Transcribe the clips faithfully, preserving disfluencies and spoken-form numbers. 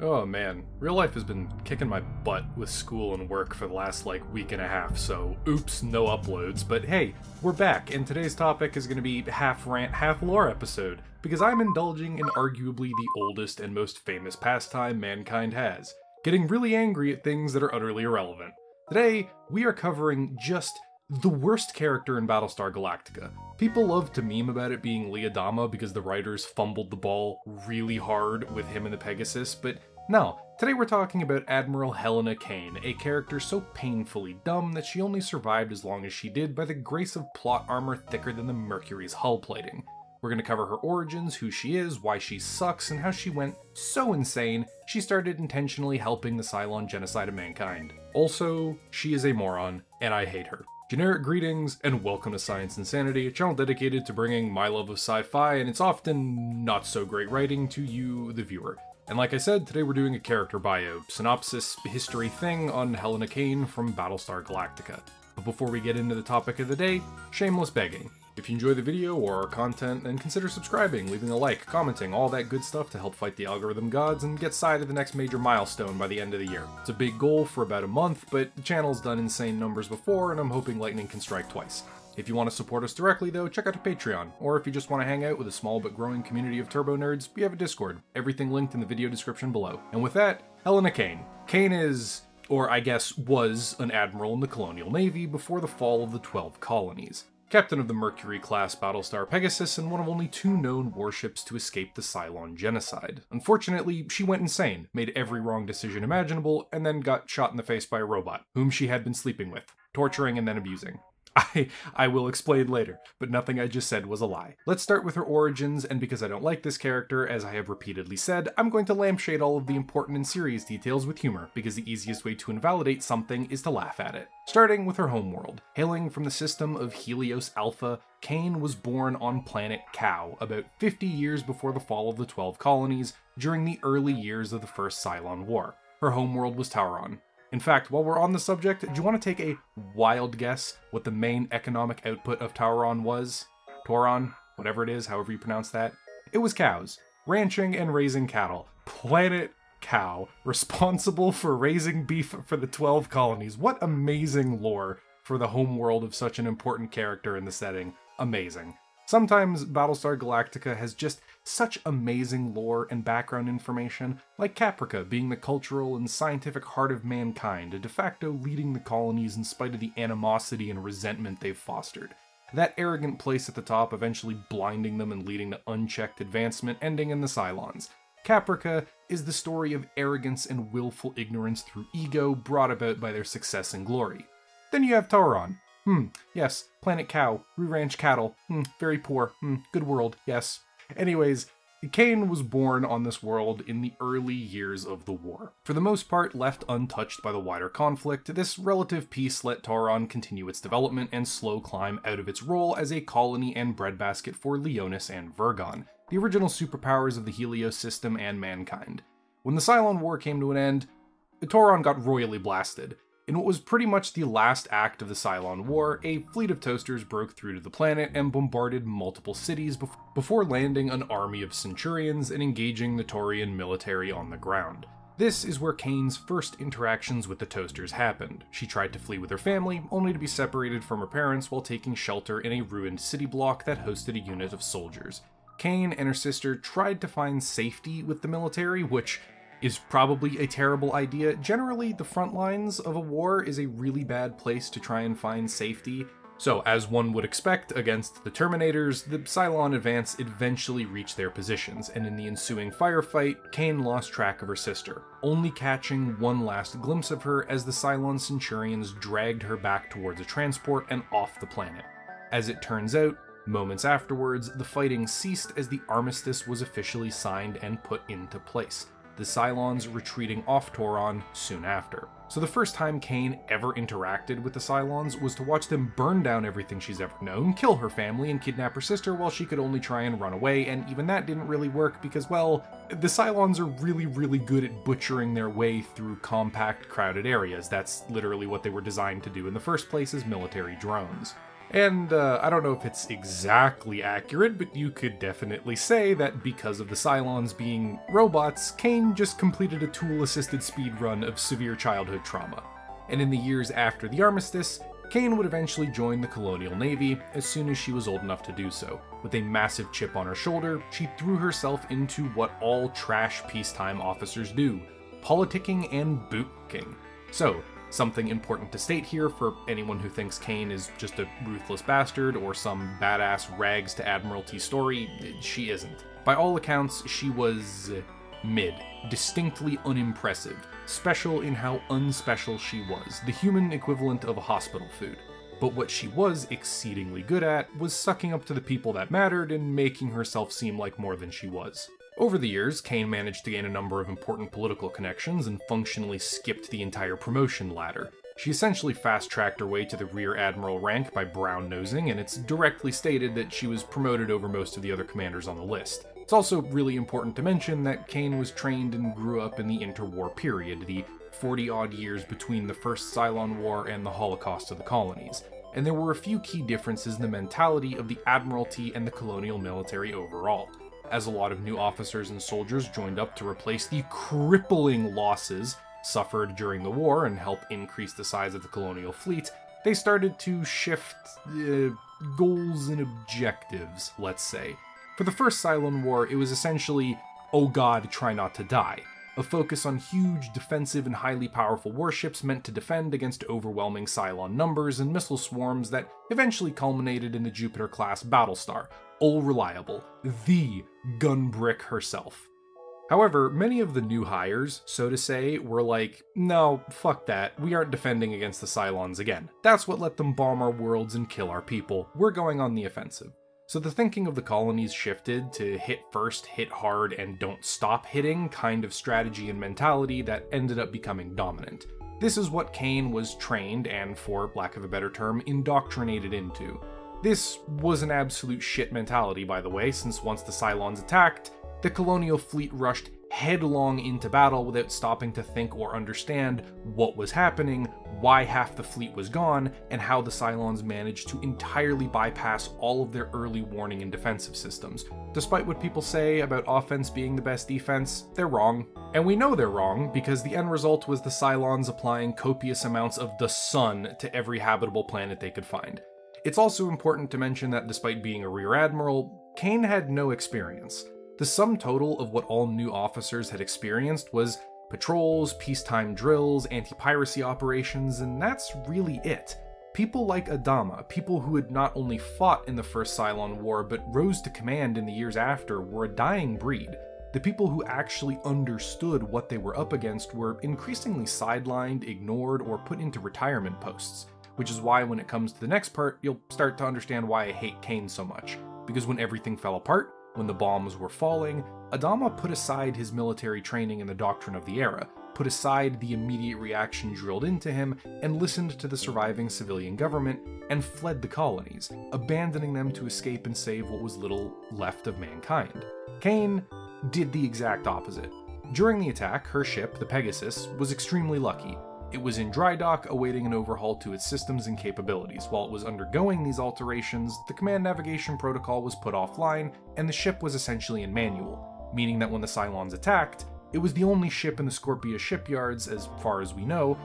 Oh man, real life has been kicking my butt with school and work for the last like week and a half, so oops, no uploads, but hey, we're back, and today's topic is going to be half rant, half lore episode, because I'm indulging in arguably the oldest and most famous pastime mankind has, getting really angry at things that are utterly irrelevant. Today, we are covering just the worst character in Battlestar Galactica. People love to meme about it being Lee Adama because the writers fumbled the ball really hard with him and the Pegasus, but no, today we're talking about Admiral Helena Cain, a character so painfully dumb that she only survived as long as she did by the grace of plot armor thicker than the Mercury's hull plating. We're going to cover her origins, who she is, why she sucks, and how she went so insane she started intentionally helping the Cylon genocide of mankind. Also, she is a moron, and I hate her. Generic greetings, and welcome to Science Insanity, a channel dedicated to bringing my love of sci-fi and its often not-so-great writing to you, the viewer. And like I said, today we're doing a character bio, synopsis, history thing on Helena Cain from Battlestar Galactica. But before we get into the topic of the day, shameless begging. If you enjoy the video or our content, then consider subscribing, leaving a like, commenting, all that good stuff to help fight the algorithm gods and get sight of the next major milestone by the end of the year. It's a big goal for about a month, but the channel's done insane numbers before, and I'm hoping lightning can strike twice. If you want to support us directly though, check out our Patreon, or if you just want to hang out with a small but growing community of turbo nerds, we have a Discord, everything linked in the video description below. And with that, Helena Cain. Cain is, or I guess was, an admiral in the Colonial Navy before the fall of the twelve colonies. Captain of the Mercury class battlestar Pegasus and one of only two known warships to escape the Cylon genocide. Unfortunately, she went insane, made every wrong decision imaginable, and then got shot in the face by a robot, whom she had been sleeping with, torturing and then abusing. I, I will explain later, but nothing I just said was a lie. Let's start with her origins, and because I don't like this character, as I have repeatedly said, I'm going to lampshade all of the important and serious details with humor, because the easiest way to invalidate something is to laugh at it. Starting with her homeworld. Hailing from the system of Helios Alpha, Cain was born on planet Cow, about fifty years before the fall of the twelve colonies, during the early years of the First Cylon War. Her homeworld was Tauron. In fact, while we're on the subject, do you want to take a wild guess what the main economic output of Tauron was? Tauron? Whatever it is, however you pronounce that. It was cows. Ranching and raising cattle. Planet Cow. Responsible for raising beef for the twelve colonies. What amazing lore for the homeworld of such an important character in the setting. Amazing. Sometimes Battlestar Galactica has just such amazing lore and background information, like Caprica being the cultural and scientific heart of mankind, a de facto leading the colonies in spite of the animosity and resentment they've fostered. That arrogant place at the top eventually blinding them and leading to unchecked advancement, ending in the Cylons. Caprica is the story of arrogance and willful ignorance through ego brought about by their success and glory. Then you have Tauron. Hmm, yes, planet cow, re-ranch cattle, hmm, very poor, hmm, good world, yes. Anyways, Cain was born on this world in the early years of the war. For the most part left untouched by the wider conflict, this relative peace let Tauron continue its development and slow climb out of its role as a colony and breadbasket for Leonis and Virgon, the original superpowers of the Helios system and mankind. When the Cylon War came to an end, Tauron got royally blasted. In what was pretty much the last act of the Cylon War, a fleet of toasters broke through to the planet and bombarded multiple cities bef before landing an army of Centurions and engaging the Taurian military on the ground. This is where Cain's first interactions with the toasters happened. She tried to flee with her family, only to be separated from her parents while taking shelter in a ruined city block that hosted a unit of soldiers. Cain and her sister tried to find safety with the military, which is probably a terrible idea. Generally, the front lines of a war is a really bad place to try and find safety. So, as one would expect against the Terminators, the Cylon advance eventually reached their positions, and in the ensuing firefight, Cain lost track of her sister, only catching one last glimpse of her as the Cylon Centurions dragged her back towards a transport and off the planet. As it turns out, moments afterwards, the fighting ceased as the armistice was officially signed and put into place, the Cylons retreating off Tauron soon after. So the first time Cain ever interacted with the Cylons was to watch them burn down everything she's ever known, kill her family, and kidnap her sister while she could only try and run away, and even that didn't really work because, well, the Cylons are really, really good at butchering their way through compact, crowded areas. That's literally what they were designed to do in the first place as military drones. And uh, I don't know if it's exactly accurate, but you could definitely say that because of the Cylons being robots, Cain just completed a tool-assisted speedrun of severe childhood trauma. And in the years after the armistice, Cain would eventually join the Colonial Navy as soon as she was old enough to do so. With a massive chip on her shoulder, she threw herself into what all trash peacetime officers do, politicking and bootking. So, something important to state here for anyone who thinks Cain is just a ruthless bastard or some badass rags to admiralty story, she isn't. By all accounts, she was mid, distinctly unimpressive, special in how unspecial she was, the human equivalent of hospital food. But what she was exceedingly good at was sucking up to the people that mattered and making herself seem like more than she was. Over the years, Cain managed to gain a number of important political connections and functionally skipped the entire promotion ladder. She essentially fast-tracked her way to the Rear Admiral rank by brown-nosing, and it's directly stated that she was promoted over most of the other commanders on the list. It's also really important to mention that Cain was trained and grew up in the interwar period, the forty-odd years between the First Cylon War and the Holocaust of the colonies, and there were a few key differences in the mentality of the Admiralty and the colonial military overall, as a lot of new officers and soldiers joined up to replace the crippling losses suffered during the war and help increase the size of the colonial fleet. They started to shift uh, goals and objectives, let's say. For the First Cylon War, it was essentially, oh god, try not to die, a focus on huge, defensive, and highly powerful warships meant to defend against overwhelming Cylon numbers and missile swarms that eventually culminated in the Jupiter class battlestar, all reliable, the gunbrick herself. However, many of the new hires, so to say, were like, no, fuck that, we aren't defending against the Cylons again. That's what let them bomb our worlds and kill our people. We're going on the offensive. So the thinking of the colonies shifted to hit first, hit hard, and don't stop hitting kind of strategy and mentality that ended up becoming dominant. This is what Cain was trained and, for lack of a better term, indoctrinated into. This was an absolute shit mentality, by the way, since once the Cylons attacked, the colonial fleet rushed headlong into battle without stopping to think or understand what was happening, why half the fleet was gone, and how the Cylons managed to entirely bypass all of their early warning and defensive systems. Despite what people say about offense being the best defense, they're wrong. And we know they're wrong because the end result was the Cylons applying copious amounts of the sun to every habitable planet they could find. It's also important to mention that despite being a Rear Admiral, Cain had no experience. The sum total of what all new officers had experienced was patrols, peacetime drills, anti-piracy operations, and that's really it. People like Adama, people who had not only fought in the First Cylon War but rose to command in the years after, were a dying breed. The people who actually understood what they were up against were increasingly sidelined, ignored, or put into retirement posts, which is why when it comes to the next part, you'll start to understand why I hate Cain so much. Because when everything fell apart, when the bombs were falling, Adama put aside his military training and the doctrine of the era, put aside the immediate reaction drilled into him, and listened to the surviving civilian government, and fled the colonies, abandoning them to escape and save what was little left of mankind. Cain did the exact opposite. During the attack, her ship, the Pegasus, was extremely lucky. It was in dry dock awaiting an overhaul to its systems and capabilities. While it was undergoing these alterations, the command navigation protocol was put offline, and the ship was essentially in manual, meaning that when the Cylons attacked, it was the only ship in the Scorpia shipyards, as far as we know,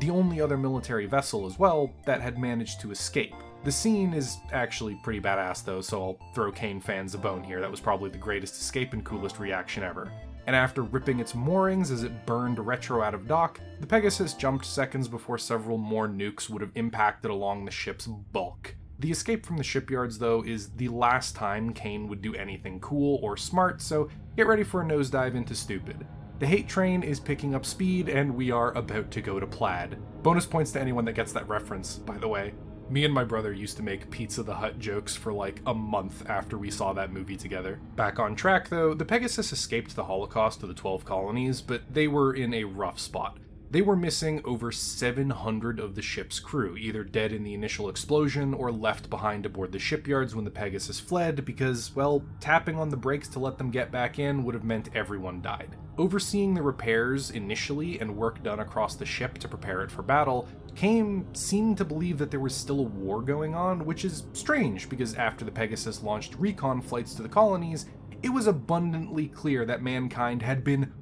the only other military vessel as well, that had managed to escape. The scene is actually pretty badass though, so I'll throw Cain fans a bone here. That was probably the greatest escape and coolest reaction ever. And after ripping its moorings as it burned retro out of dock, the Pegasus jumped seconds before several more nukes would have impacted along the ship's bulk. The escape from the shipyards, though, is the last time Cain would do anything cool or smart, so get ready for a nosedive into stupid. The hate train is picking up speed, and we are about to go to plaid. Bonus points to anyone that gets that reference, by the way. Me and my brother used to make Pizza the Hut jokes for like a month after we saw that movie together. Back on track though, the Pegasus escaped the Holocaust to the twelve colonies, but they were in a rough spot. They were missing over seven hundred of the ship's crew, either dead in the initial explosion or left behind aboard the shipyards when the Pegasus fled because, well, tapping on the brakes to let them get back in would have meant everyone died. Overseeing the repairs initially and work done across the ship to prepare it for battle, Cain seemed to believe that there was still a war going on, which is strange because after the Pegasus launched recon flights to the colonies, it was abundantly clear that mankind had been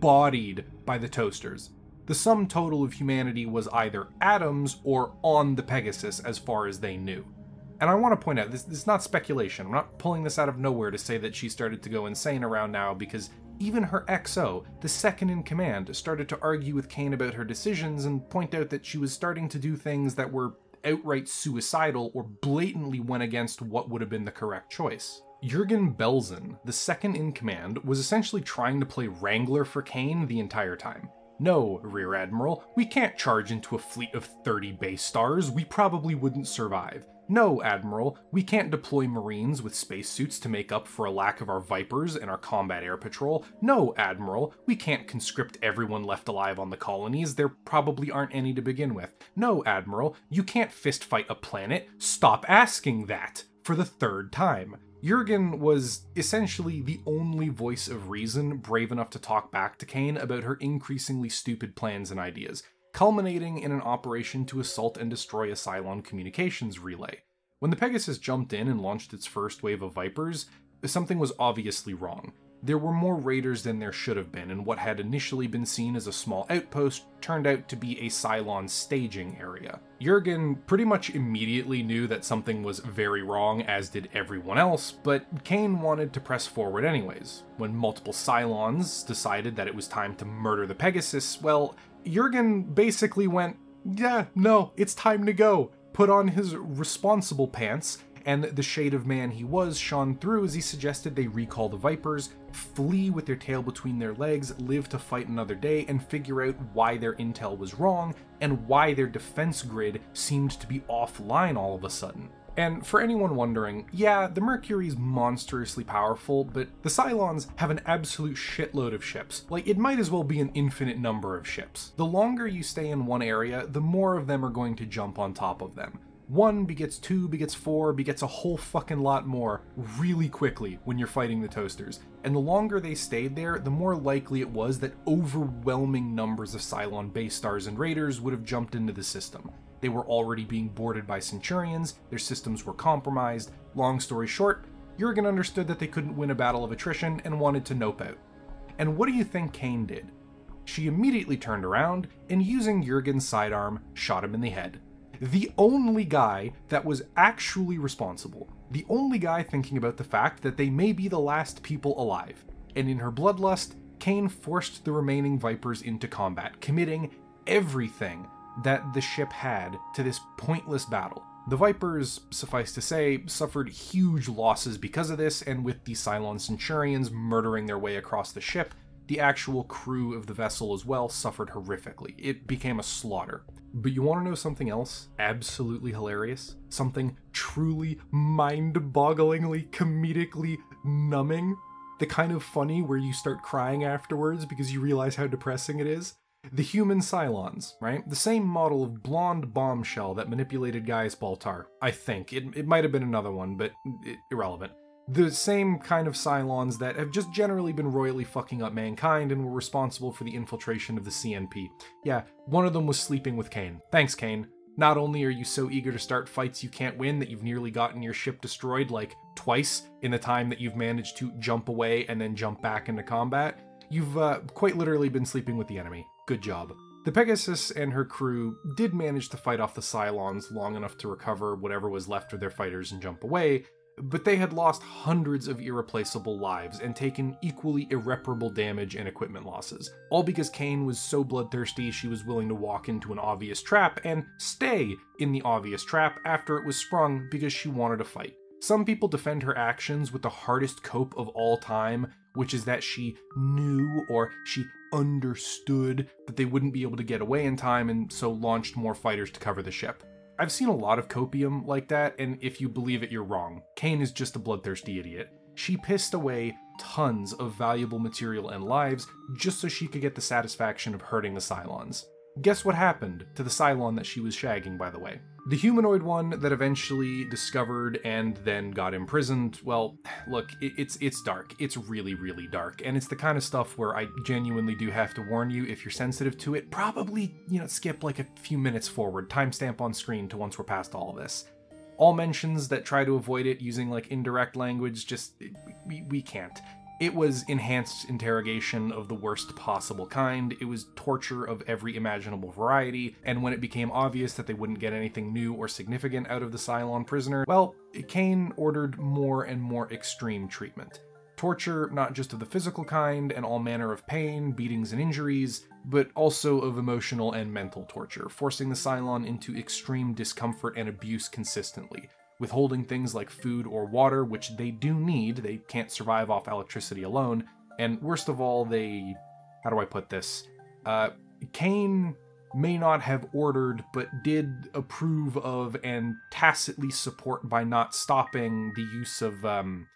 bodied by the toasters. The sum total of humanity was either atoms or on the Pegasus as far as they knew. And I want to point out, this, this is not speculation. I'm not pulling this out of nowhere to say that she started to go insane around now because even her X O, the second in command, started to argue with Cain about her decisions and point out that she was starting to do things that were outright suicidal or blatantly went against what would have been the correct choice. Jürgen Belzen, the second in command, was essentially trying to play wrangler for Cain the entire time. No, Rear Admiral, we can't charge into a fleet of thirty base stars, we probably wouldn't survive. No, Admiral, we can't deploy Marines with spacesuits to make up for a lack of our Vipers and our combat air patrol. No, Admiral, we can't conscript everyone left alive on the colonies, there probably aren't any to begin with. No, Admiral, you can't fistfight a planet, stop asking that, for the third time. Jürgen was essentially the only voice of reason brave enough to talk back to Cain about her increasingly stupid plans and ideas, culminating in an operation to assault and destroy a Cylon communications relay. When the Pegasus jumped in and launched its first wave of Vipers, something was obviously wrong. There were more raiders than there should have been, and what had initially been seen as a small outpost turned out to be a Cylon staging area. Jürgen pretty much immediately knew that something was very wrong, as did everyone else, but Cain wanted to press forward anyways. When multiple Cylons decided that it was time to murder the Pegasus, well, Jürgen basically went, yeah, no, it's time to go, put on his responsible pants, and the shade of man he was shone through as he suggested they recall the Vipers, flee with their tail between their legs, live to fight another day, and figure out why their intel was wrong, and why their defense grid seemed to be offline all of a sudden. And for anyone wondering, yeah, the Mercury's monstrously powerful, but the Cylons have an absolute shitload of ships. Like, it might as well be an infinite number of ships. The longer you stay in one area, the more of them are going to jump on top of them. One begets two, begets four, begets a whole fucking lot more really quickly when you're fighting the toasters. And the longer they stayed there, the more likely it was that overwhelming numbers of Cylon base stars and raiders would have jumped into the system. They were already being boarded by Centurions, their systems were compromised. Long story short, Jürgen understood that they couldn't win a battle of attrition and wanted to nope out. And what do you think Cain did? She immediately turned around and, using Jürgen's sidearm, shot him in the head. The only guy that was actually responsible. The only guy thinking about the fact that they may be the last people alive. And in her bloodlust, Cain forced the remaining Vipers into combat, committing everything that the ship had to this pointless battle. The Vipers, suffice to say, suffered huge losses because of this, and with the Cylon Centurions murdering their way across the ship, the actual crew of the vessel as well suffered horrifically. It became a slaughter. But you want to know something else absolutely hilarious? Something truly mind-bogglingly, comedically numbing? The kind of funny where you start crying afterwards because you realize how depressing it is? The human Cylons, right? The same model of blonde bombshell that manipulated Gaius Baltar, I think. It, it might have been another one, but it, irrelevant. The same kind of Cylons that have just generally been royally fucking up mankind and were responsible for the infiltration of the C N P. Yeah, one of them was sleeping with Cain. Thanks, Cain. Not only are you so eager to start fights you can't win that you've nearly gotten your ship destroyed, like, twice in the time that you've managed to jump away and then jump back into combat, you've uh, quite literally been sleeping with the enemy. Good job. The Pegasus and her crew did manage to fight off the Cylons long enough to recover whatever was left of their fighters and jump away, but they had lost hundreds of irreplaceable lives and taken equally irreparable damage and equipment losses, all because Cain was so bloodthirsty she was willing to walk into an obvious trap and stay in the obvious trap after it was sprung because she wanted to fight. Some people defend her actions with the hardest cope of all time, which is that she knew or she understood that they wouldn't be able to get away in time and so launched more fighters to cover the ship. I've seen a lot of copium like that, and if you believe it, you're wrong. Cain is just a bloodthirsty idiot. She pissed away tons of valuable material and lives just so she could get the satisfaction of hurting the Cylons. Guess what happened to the Cylon that she was shagging, by the way? The humanoid one that eventually discovered and then got imprisoned, well, look, it's it's dark. It's really, really dark. And it's the kind of stuff where I genuinely do have to warn you, if you're sensitive to it, probably, you know, skip like a few minutes forward, timestamp on screen to once we're past all of this. All mentions that try to avoid it using like indirect language, just, we, we can't. It was enhanced interrogation of the worst possible kind, it was torture of every imaginable variety, and when it became obvious that they wouldn't get anything new or significant out of the Cylon prisoner, well, Cain ordered more and more extreme treatment. Torture not just of the physical kind and all manner of pain, beatings and injuries, but also of emotional and mental torture, forcing the Cylon into extreme discomfort and abuse consistently. Withholding things like food or water, which they do need, they can't survive off electricity alone, and worst of all, they... how do I put this? Uh, Cain may not have ordered, but did approve of and tacitly support by not stopping the use of, um,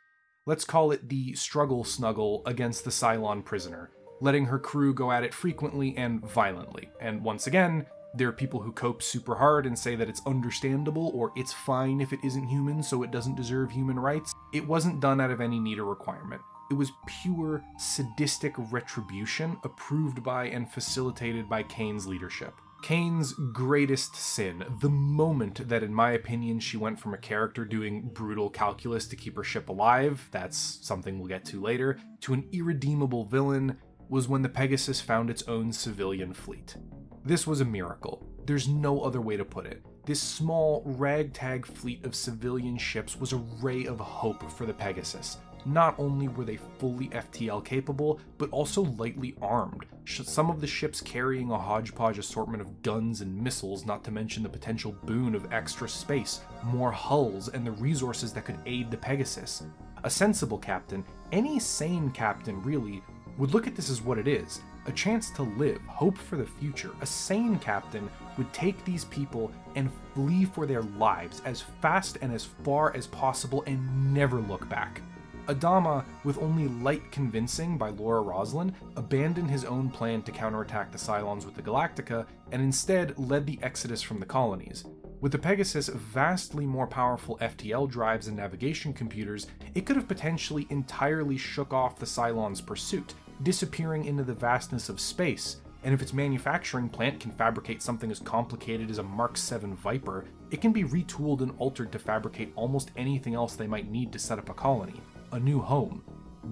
let's call it the struggle snuggle against the Cylon prisoner, letting her crew go at it frequently and violently, and once again, there are people who cope super hard and say that it's understandable or it's fine if it isn't human, so it doesn't deserve human rights. It wasn't done out of any need or requirement. It was pure sadistic retribution approved by and facilitated by Cain's leadership. Cain's greatest sin, the moment that in my opinion she went from a character doing brutal calculus to keep her ship alive, that's something we'll get to later, to an irredeemable villain, was when the Pegasus found its own civilian fleet. This was a miracle. There's no other way to put it. This small, ragtag fleet of civilian ships was a ray of hope for the Pegasus. Not only were they fully F T L capable, but also lightly armed, some of the ships carrying a hodgepodge assortment of guns and missiles, not to mention the potential boon of extra space, more hulls, and the resources that could aid the Pegasus. A sensible captain, any sane captain really, would look at this as what it is. A chance to live, hope for the future. A sane captain would take these people and flee for their lives as fast and as far as possible and never look back. Adama, with only light convincing by Laura Roslin, abandoned his own plan to counterattack the Cylons with the Galactica and instead led the exodus from the colonies. With the Pegasus' vastly more powerful F T L drives and navigation computers, it could have potentially entirely shook off the Cylons' pursuit, disappearing into the vastness of space, and if its manufacturing plant can fabricate something as complicated as a Mark seven Viper, it can be retooled and altered to fabricate almost anything else they might need to set up a colony, a new home.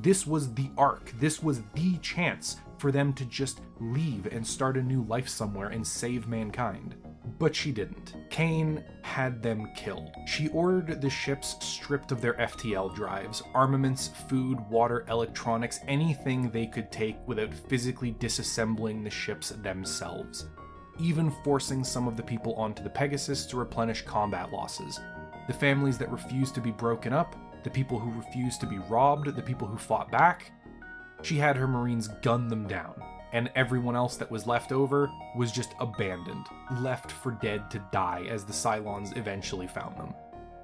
This was the arc, this was the chance for them to just leave and start a new life somewhere and save mankind. But she didn't. Cain had them killed. She ordered the ships stripped of their F T L drives, armaments, food, water, electronics, anything they could take without physically disassembling the ships themselves, even forcing some of the people onto the Pegasus to replenish combat losses. The families that refused to be broken up, the people who refused to be robbed, the people who fought back, she had her Marines gun them down. And everyone else that was left over was just abandoned, left for dead to die as the Cylons eventually found them.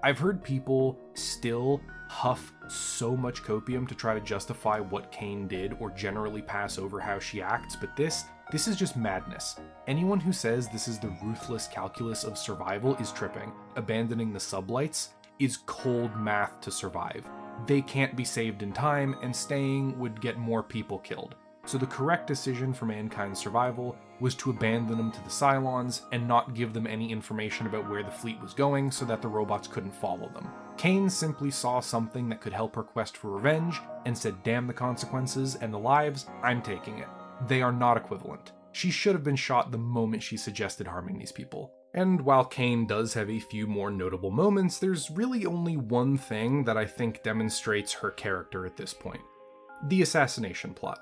I've heard people still huff so much copium to try to justify what Cain did or generally pass over how she acts, but this, this is just madness. Anyone who says this is the ruthless calculus of survival is tripping. Abandoning the sublights is cold math to survive. They can't be saved in time, and staying would get more people killed. So the correct decision for mankind's survival was to abandon them to the Cylons and not give them any information about where the fleet was going so that the robots couldn't follow them. Cain simply saw something that could help her quest for revenge and said, damn the consequences and the lives, I'm taking it. They are not equivalent. She should have been shot the moment she suggested harming these people. And while Cain does have a few more notable moments, there's really only one thing that I think demonstrates her character at this point. The assassination plot.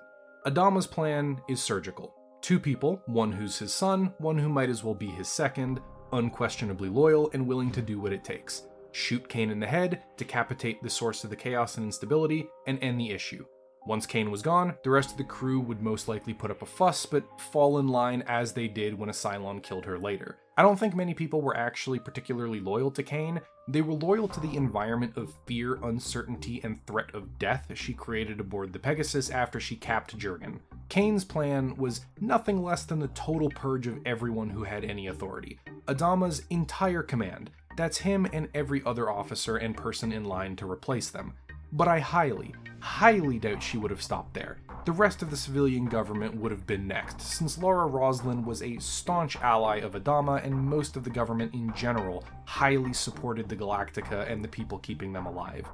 Adama's plan is surgical. Two people, one who's his son, one who might as well be his second, unquestionably loyal and willing to do what it takes. Shoot Cain in the head, decapitate the source of the chaos and instability, and end the issue. Once Cain was gone, the rest of the crew would most likely put up a fuss, but fall in line as they did when a Cylon killed her later. I don't think many people were actually particularly loyal to Cain. They were loyal to the environment of fear, uncertainty, and threat of death she created aboard the Pegasus after she capped Jürgen. Cain's plan was nothing less than the total purge of everyone who had any authority. Adama's entire command. That's him and every other officer and person in line to replace them. But I highly, highly doubt she would have stopped there. The rest of the civilian government would have been next, since Laura Roslin was a staunch ally of Adama and most of the government in general highly supported the Galactica and the people keeping them alive.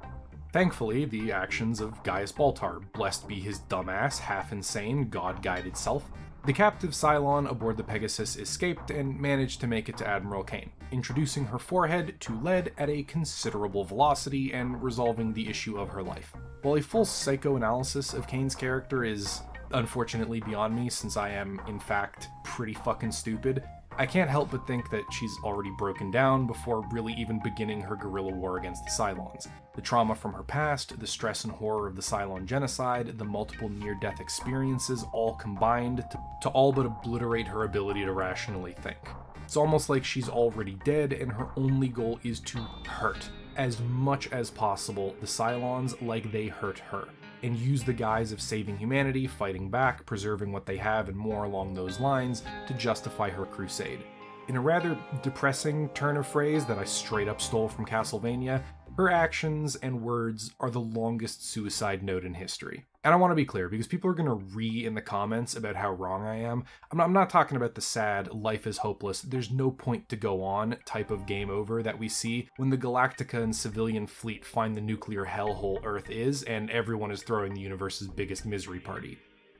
Thankfully, the actions of Gaius Baltar, blessed be his dumbass, half-insane, god-guided self, the captive Cylon aboard the Pegasus escaped and managed to make it to Admiral Cain, introducing her forehead to lead at a considerable velocity and resolving the issue of her life. While a full psychoanalysis of Cain's character is unfortunately beyond me since I am, in fact, pretty fucking stupid, I can't help but think that she's already broken down before really even beginning her guerrilla war against the Cylons. The trauma from her past, the stress and horror of the Cylon genocide, the multiple near-death experiences all combined to, to all but obliterate her ability to rationally think. It's almost like she's already dead and her only goal is to hurt, as much as possible, the Cylons like they hurt her, and use the guise of saving humanity, fighting back, preserving what they have, and more along those lines to justify her crusade. In a rather depressing turn of phrase that I straight up stole from Castlevania, her actions and words are the longest suicide note in history. And I want to be clear, because people are going to re in the comments about how wrong I am. I'm not, I'm not talking about the sad, life is hopeless, there's no point to go on type of game over that we see when the Galactica and civilian fleet find the nuclear hellhole Earth is, and everyone is throwing the universe's biggest misery party.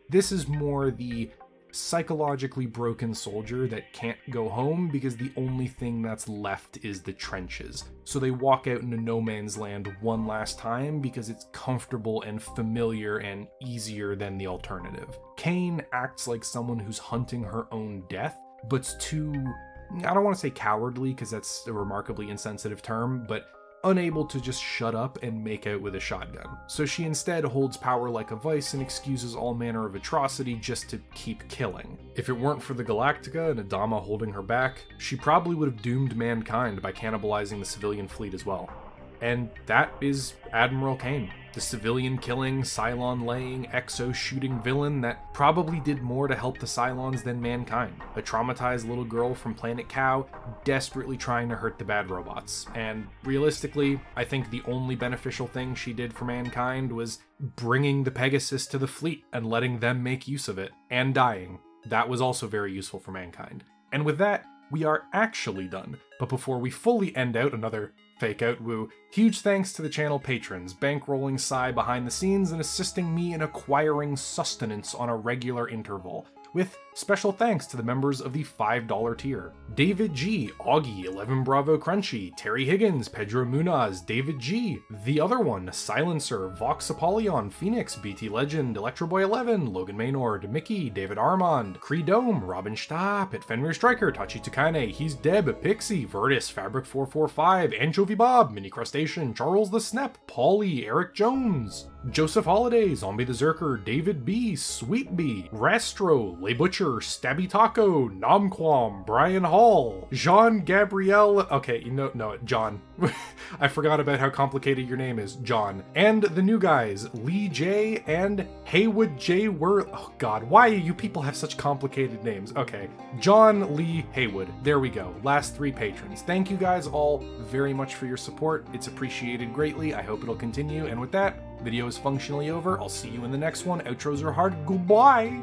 This is more the psychologically broken soldier that can't go home because the only thing that's left is the trenches. So they walk out into no man's land one last time because it's comfortable and familiar and easier than the alternative. Cain acts like someone who's hunting her own death, but's too, I don't want to say cowardly because that's a remarkably insensitive term, but unable to just shut up and make out with a shotgun. So she instead holds power like a vice and excuses all manner of atrocity just to keep killing. If it weren't for the Galactica and Adama holding her back, she probably would have doomed mankind by cannibalizing the civilian fleet as well. And that is Admiral Cain, the civilian-killing, Cylon-laying, exo-shooting villain that probably did more to help the Cylons than mankind. A traumatized little girl from Planet Cow desperately trying to hurt the bad robots. And realistically, I think the only beneficial thing she did for mankind was bringing the Pegasus to the fleet and letting them make use of it, and dying. That was also very useful for mankind. And with that, we are actually done. But before we fully end out another fake out woo, huge thanks to the channel patrons, bankrolling Psy behind the scenes and assisting me in acquiring sustenance on a regular interval, with special thanks to the members of the five dollar tier. David G, Augie, eleven Bravo Crunchy, Terry Higgins, Pedro Munoz, David G, The Other One, Silencer, Vox Apollyon, Phoenix, B T Legend, Electroboy eleven, Logan Maynard, Mickey, David Armand, Creedome, Robin Stapp, Pit Fenrir Striker, Tachi Tukane, He's Deb, Pixie, Vertus, Fabric four four five, Anchovy Bob, Mini Crustacean, Charles the Snep, Paulie, Eric Jones, Joseph Holiday, Zombie the Zerker, David B, Sweet B, Rastro, Lay Butcher, Stabby Taco, Nomquam, Brian Hall, Jean Gabriel, okay, you know, no, John. I forgot about how complicated your name is, John. And the new guys, Lee J and Haywood J Wor- oh god, why you people have such complicated names? Okay, John, Lee, Haywood, there we go, last three patrons. Thank you guys all very much for your support, it's appreciated greatly, I hope it'll continue, and with that, video is functionally over, I'll see you in the next one, outros are hard, goodbye!